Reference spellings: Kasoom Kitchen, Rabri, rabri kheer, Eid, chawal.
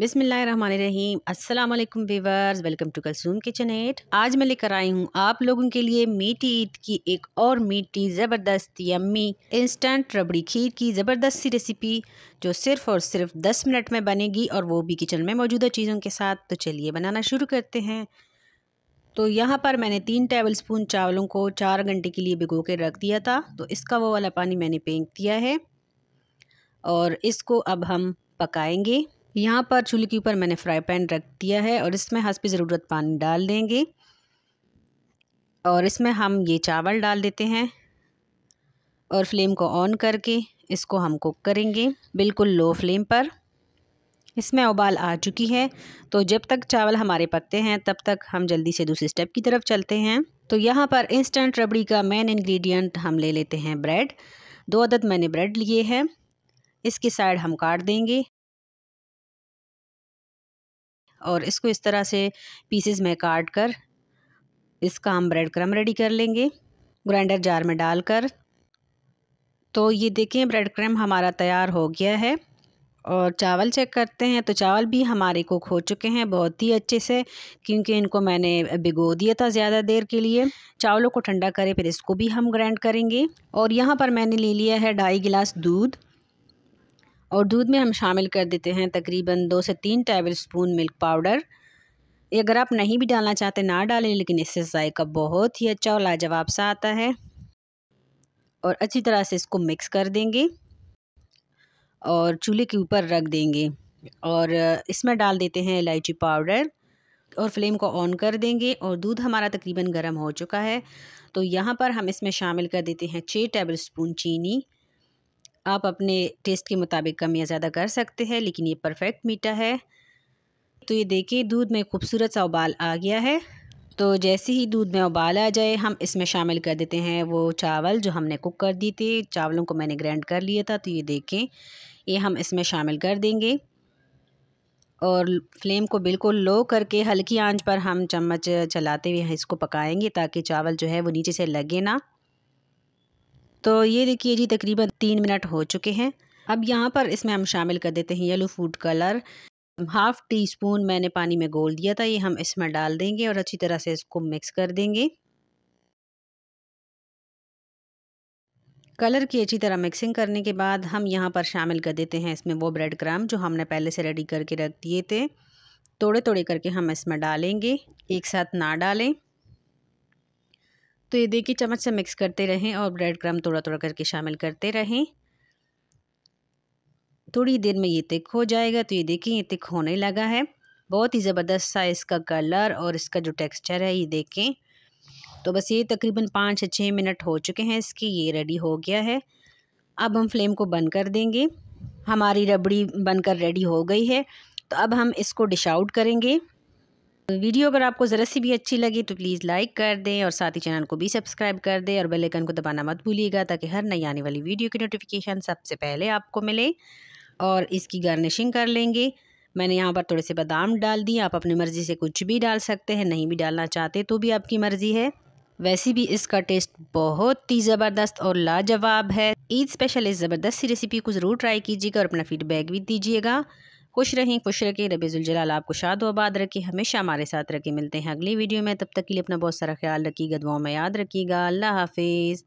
बिस्मिल्लाहिर्रहमानिर्रहीम। अस्सलाम वालेकुम व्यूअर्स, वेलकम टू कसूम किचन एड। आज मैं लेकर आई हूँ आप लोगों के लिए मीठी ईद की एक और मीठी ज़बरदस्त यम्मी इंस्टेंट रबड़ी खीर की ज़बरदस्त सी रेसिपी, जो सिर्फ़ और सिर्फ 10 मिनट में बनेगी और वो भी किचन में मौजूदा चीज़ों के साथ। तो चलिए बनाना शुरू करते हैं। तो यहाँ पर मैंने 3 टेबलस्पून चावलों को 4 घंटे के लिए भिगो के रख दिया था, तो इसका वो वाला पानी मैंने फेंक दिया है और इसको अब हम पकाएँगे। यहाँ पर चूल्हे के ऊपर मैंने फ्राई पैन रख दिया है और इसमें हस्ब ज़रूरत पानी डाल देंगे और इसमें हम ये चावल डाल देते हैं और फ्लेम को ऑन करके इसको हम कुक करेंगे बिल्कुल लो फ्लेम पर। इसमें उबाल आ चुकी है, तो जब तक चावल हमारे पकते हैं तब तक हम जल्दी से दूसरे स्टेप की तरफ चलते हैं। तो यहाँ पर इंस्टेंट रबड़ी का मेन इंग्रेडिएंट हम ले लेते हैं ब्रेड। 2 अदद मैंने ब्रेड लिए हैं, इसकी साइड हम काट देंगे और इसको इस तरह से पीसेस में काट कर इसका हम ब्रेड क्रम रेडी कर लेंगे ग्राइंडर जार में डालकर। तो ये देखें ब्रेड क्रम हमारा तैयार हो गया है और चावल चेक करते हैं। तो चावल भी हमारे कुक हो चुके हैं बहुत ही अच्छे से, क्योंकि इनको मैंने भिगो दिया था ज़्यादा देर के लिए। चावलों को ठंडा करें, फिर इसको भी हम ग्राइंड करेंगे। और यहाँ पर मैंने ले लिया है 2.5 गिलास दूध और दूध में हम शामिल कर देते हैं तकरीबन 2 से 3 टेबलस्पून मिल्क पाउडर। अगर आप नहीं भी डालना चाहते ना डालें, लेकिन इससे जायका बहुत ही अच्छा और लाजवाब सा आता है। और अच्छी तरह से इसको मिक्स कर देंगे और चूल्हे के ऊपर रख देंगे और इसमें डाल देते हैं इलायची पाउडर और फ्लेम को ऑन कर देंगे। और दूध हमारा तकरीबन गर्म हो चुका है, तो यहाँ पर हम इसमें शामिल कर देते हैं 6 टेबलस्पून चीनी। आप अपने टेस्ट के मुताबिक कम या ज़्यादा कर सकते हैं, लेकिन ये परफेक्ट मीठा है। तो ये देखिए दूध में खूबसूरत सा उबाल आ गया है। तो जैसे ही दूध में उबाल आ जाए, हम इसमें शामिल कर देते हैं वो चावल जो हमने कुक कर दिए थे। चावलों को मैंने ग्राइंड कर लिया था, तो ये देखें ये हम इसमें शामिल कर देंगे और फ्लेम को बिल्कुल लो करके हल्की आंच पर हम चम्मच चलाते हुए इसको पकाएंगे ताकि चावल जो है वो नीचे से लगे ना। तो ये देखिए जी तकरीबन 3 मिनट हो चुके हैं। अब यहाँ पर इसमें हम शामिल कर देते हैं येलो फूड कलर। 1/2 टीस्पून मैंने पानी में घोल दिया था, ये हम इसमें डाल देंगे और अच्छी तरह से इसको मिक्स कर देंगे। कलर की अच्छी तरह मिक्सिंग करने के बाद हम यहाँ पर शामिल कर देते हैं इसमें वो ब्रेड क्रम्ब जो हमने पहले से रेडी करके रख दिए थे। थोड़े थोड़े करके हम इसमें डालेंगे, एक साथ ना डालें। तो ये देखिए चम्मच से मिक्स करते रहें और ब्रेड क्रम्ब थोड़ा थोड़ा करके शामिल करते रहें। थोड़ी देर में ये थिक हो जाएगा। तो ये देखिए ये थिक होने लगा है, बहुत ही ज़बरदस्त सा इसका कलर और इसका जो टेक्सचर है ये देखें। तो बस ये तकरीबन 5 से 6 मिनट हो चुके हैं इसकी, ये रेडी हो गया है। अब हम फ्लेम को बंद कर देंगे। हमारी रबड़ी बनकर रेडी हो गई है, तो अब हम इसको डिश आउट करेंगे। वीडियो अगर आपको ज़रा सी भी अच्छी लगी तो प्लीज़ लाइक कर दें और साथ ही चैनल को भी सब्सक्राइब कर दें और बेल आइकन को दबाना मत भूलिएगा ताकि हर नई आने वाली वीडियो की नोटिफिकेशन सबसे पहले आपको मिले। और इसकी गार्निशिंग कर लेंगे। मैंने यहाँ पर थोड़े से बादाम डाल दिए, आप अपनी मर्ज़ी से कुछ भी डाल सकते हैं, नहीं भी डालना चाहते तो भी आपकी मर्ज़ी है। वैसे भी इसका टेस्ट बहुत ही ज़बरदस्त और लाजवाब है। ईद स्पेशल इस ज़बरदस्त सी रेसिपी को ज़रूर ट्राई कीजिएगा और अपना फीडबैक भी दीजिएगा। खुश रहें, खुश रखें। रब्बे ज़ुल जलाल आपको शाद व आबाद रखे, हमेशा हमारे साथ रखे। मिलते हैं अगली वीडियो में, तब तक के लिए अपना बहुत सारा ख्याल रखिएगा, दुआओं में याद रखिएगा। अल्लाह हाफिज़।